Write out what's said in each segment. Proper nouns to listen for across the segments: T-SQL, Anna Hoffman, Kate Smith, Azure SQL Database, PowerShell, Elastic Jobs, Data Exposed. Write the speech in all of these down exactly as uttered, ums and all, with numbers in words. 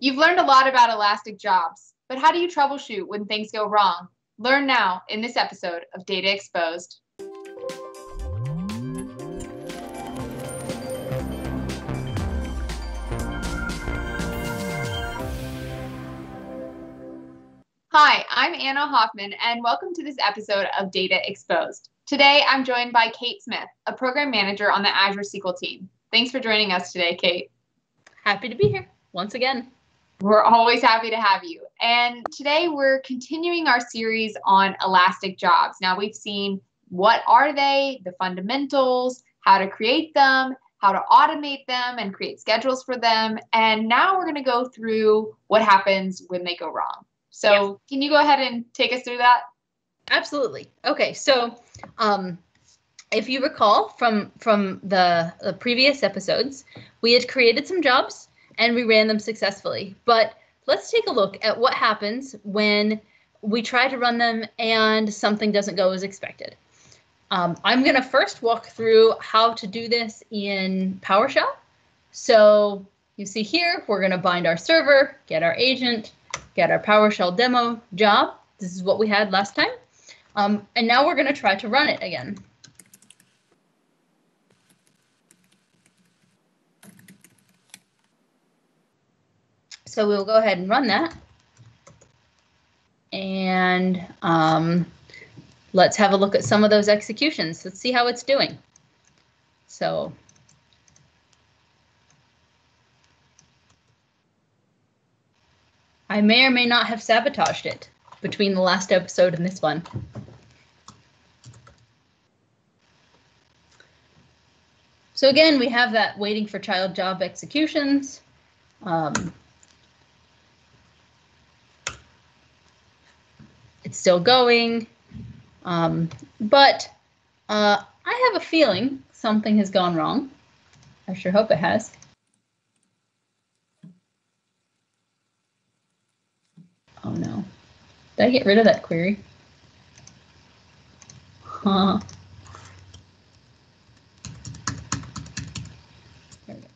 You've learned a lot about Elastic Jobs, but how do you troubleshoot when things go wrong? Learn now in this episode of Data Exposed. Hi, I'm Anna Hoffman, and welcome to this episode of Data Exposed. Today, I'm joined by Kate Smith, a program manager on the Azure S Q L team. Thanks for joining us today, Kate. Happy to be here once again. We're always happy to have you. And today, we're continuing our series on Elastic Jobs. Now, we've seen what are they, the fundamentals, how to create them, how to automate them and create schedules for them. And now we're going to go through what happens when they go wrong. So can you go ahead and take us through that? Absolutely. Okay, so um, if you recall from from the, the previous episodes, we had created some jobs and we ran them successfully. But let's take a look at what happens when we try to run them and something doesn't go as expected. Um, I'm going to first walk through how to do this in PowerShell. So you see here, we're going to bind our server, get our agent, get our PowerShell demo job. This is what we had last time. Um, and now we're going to try to run it again. So we'll go ahead and run that. And um, let's have a look at some of those executions. Let's see how it's doing. So I may or may not have sabotaged it between the last episode and this one. So again, we have that waiting for child job executions. Um, it's still going, um, but uh, I have a feeling something has gone wrong. I sure hope it has. Oh no, did I get rid of that query? Huh. There we go.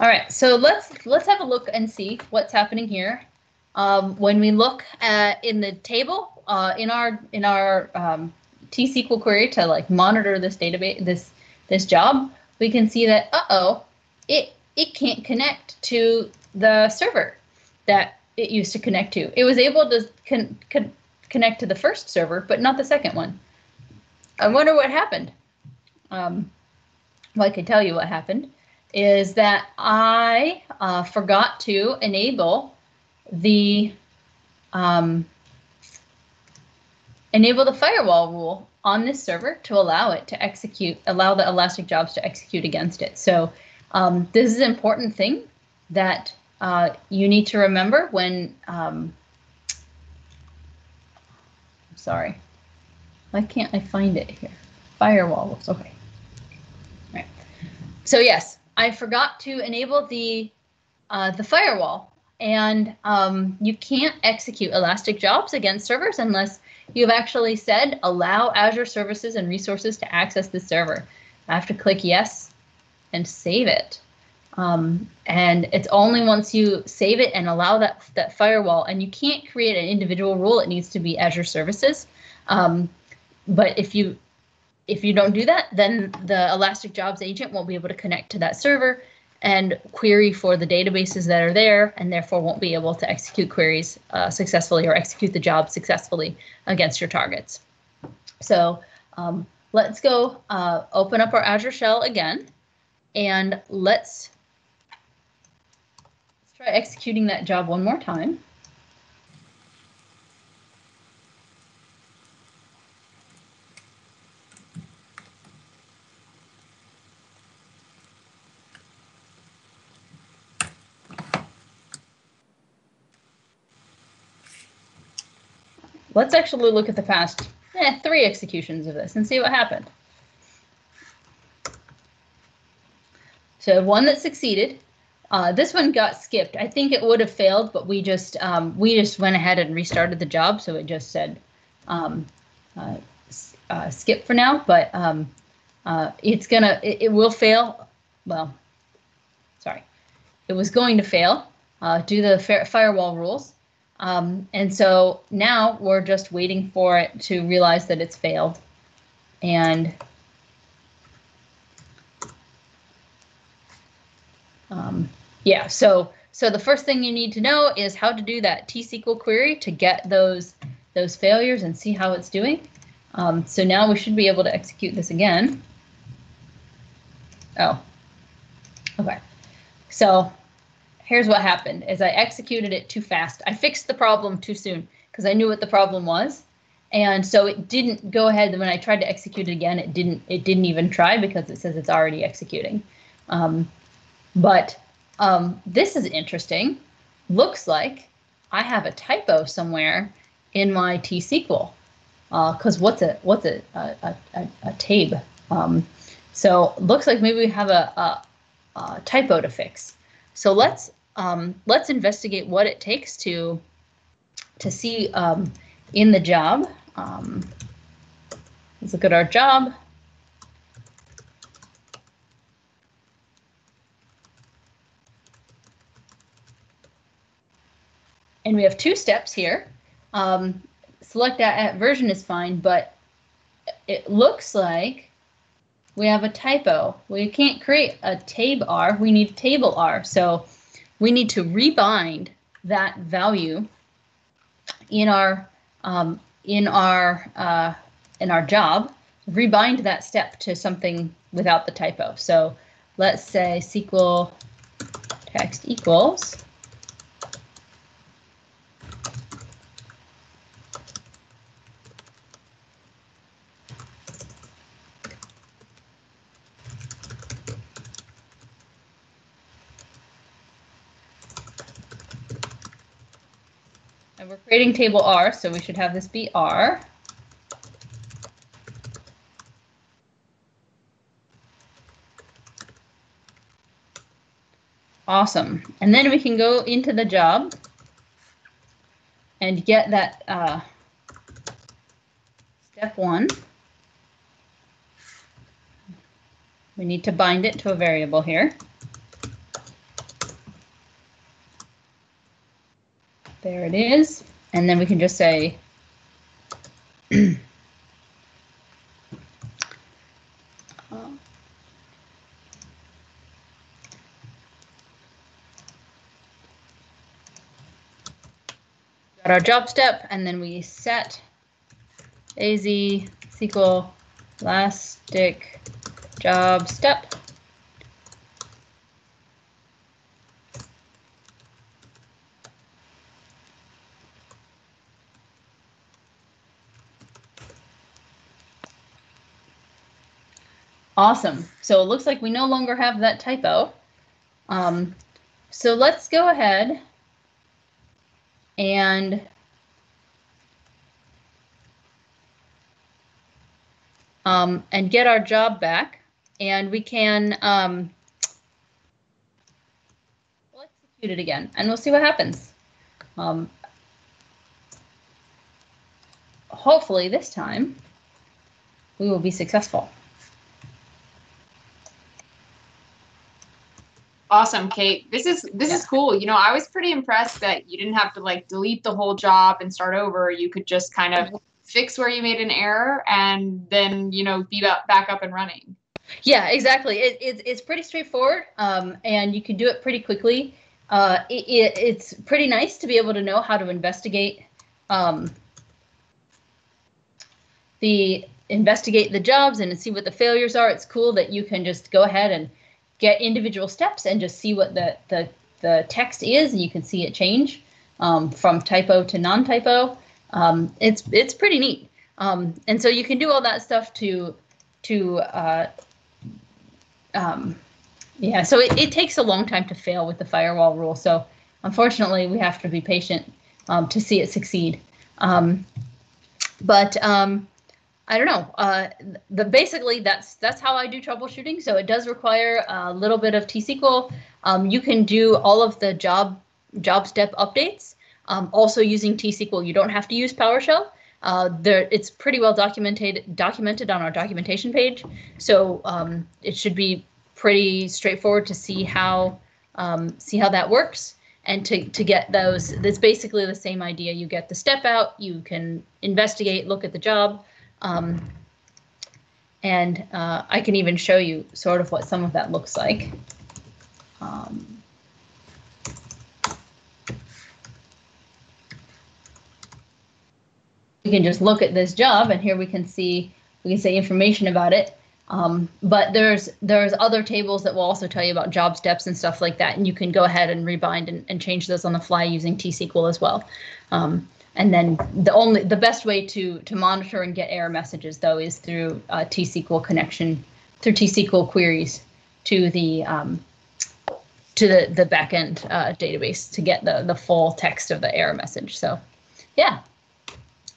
All right, so let's let's have a look and see what's happening here. Um, when we look at in the table uh, in our in our um, T S Q L query to like monitor this database this this job, we can see that uh oh. It, it can't connect to the server that it used to connect to. It was able to con con connect to the first server, but not the second one. I wonder what happened. Um, well, I can tell you what happened is that I uh, forgot to enable the um, enable the firewall rule on this server to allow it to execute, allow the Elastic Jobs to execute against it. So Um, this is an important thing that uh, you need to remember when, um, I'm sorry, why can't I find it here? Firewalls, okay. All right. So yes, I forgot to enable the, uh, the firewall, and um, you can't execute Elastic Jobs against servers unless you've actually said, allow Azure services and resources to access the server. I have to click yes and save it. Um, and it's only once you save it and allow that, that firewall, and you can't create an individual rule, it needs to be Azure services. Um, but if you if you don't do that, then the Elastic Jobs agent won't be able to connect to that server and query for the databases that are there, and therefore won't be able to execute queries uh, successfully or execute the job successfully against your targets. So um, let's go uh, open up our Azure shell again. And let's, let's try executing that job one more time. Let's actually look at the past eh, three executions of this and see what happened. So one that succeeded, uh, this one got skipped. I think it would have failed, but we just um, we just went ahead and restarted the job. So it just said um, uh, uh, skip for now, but um, Uh, it's gonna, it, it will fail. Well, sorry, it was going to fail uh, due to the firewall rules. Um, and so now we're just waiting for it to realize that it's failed. And um, yeah, so so the first thing you need to know is how to do that T S Q L query to get those those failures and see how it's doing. Um, so now we should be able to execute this again. Oh, okay. So here's what happened is I executed it too fast. I fixed the problem too soon because I knew what the problem was. And so it didn't go ahead. When I tried to execute it again, it didn't it didn't even try because it says it's already executing. Um, but um, this is interesting. Looks like I have a typo somewhere in my T S Q L. Because uh, what's a what's a a, a, a tab? Um, so looks like maybe we have a, a, a typo to fix. So let's um, let's investigate what it takes to to see um, in the job. Um, let's look at our job. And we have two steps here. Um, Select at, at version is fine, but it looks like we have a typo. We can't create a tab R, we need table R. So we need to rebind that value in our um, in our uh, in our job. Rebind that step to something without the typo. So let's say S Q L text equals. Creating table R, so we should have this be R. Awesome. And then we can go into the job and get that uh, step one. We need to bind it to a variable here. There it is. And then we can just say got our job step, and then we set A Z S Q L Elastic job step. Awesome. So it looks like we no longer have that typo. Um, so let's go ahead and um, and get our job back, and we can um, we'll execute it again, and we'll see what happens. Um, hopefully, this time we will be successful. Awesome, Kate. This is this yeah. is cool. You know, I was pretty impressed that you didn't have to like delete the whole job and start over. You could just kind of fix where you made an error and then, you know, be back up and running. Yeah, exactly. It, it, it's pretty straightforward, um, and you can do it pretty quickly. Uh, it, it, it's pretty nice to be able to know how to investigate um, the investigate the jobs and see what the failures are. It's cool that you can just go ahead and get individual steps and just see what the, the, the text is, and you can see it change um, from typo to non-typo. Um, it's it's pretty neat. Um, and so you can do all that stuff to, to uh, um, yeah, so it, it takes a long time to fail with the firewall rule. So unfortunately, we have to be patient um, to see it succeed. Um, but um, I don't know. Uh, the basically that's that's how I do troubleshooting. So it does require a little bit of T S Q L. Um, you can do all of the job job step updates um, also using T S Q L. You don't have to use PowerShell, Uh, there, it's pretty well documented documented on our documentation page, so um, it should be pretty straightforward to see how um, see how that works and to to get those. That's basically the same idea. You get the step out. You can investigate, look at the job, um, and uh, I can even show you sort of what some of that looks like. Um, We can just look at this job, and here we can see we can see information about it. Um, but there's there's other tables that will also tell you about job steps and stuff like that, and you can go ahead and rebind and, and change those on the fly using T S Q L as well. Um, and then the only the best way to to monitor and get error messages though is through uh, T S Q L connection through T S Q L queries to the um, to the the backend uh, database to get the the full text of the error message. So, yeah.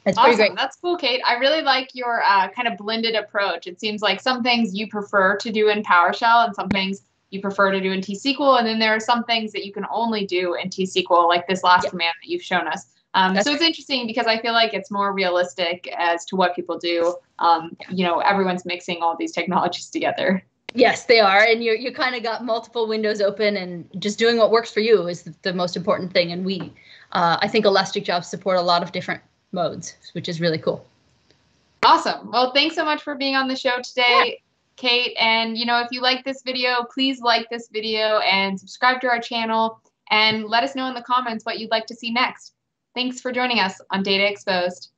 That's awesome. Great. That's cool, Kate. I really like your uh, kind of blended approach. It seems like some things you prefer to do in PowerShell and some things you prefer to do in T S Q L. And then there are some things that you can only do in T S Q L, like this last yep. command that you've shown us. Um, so it's interesting because I feel like it's more realistic as to what people do. Um, you know, everyone's mixing all these technologies together. Yes, they are. And you you kind of got multiple windows open, and just doing what works for you is the, the most important thing. And we, uh, I think Elastic Jobs support a lot of different modes, which is really cool. Awesome. Well, thanks so much for being on the show today, yeah. Kate. And, you know, if you like this video, please like this video and subscribe to our channel, and let us know in the comments what you'd like to see next. Thanks for joining us on Data Exposed.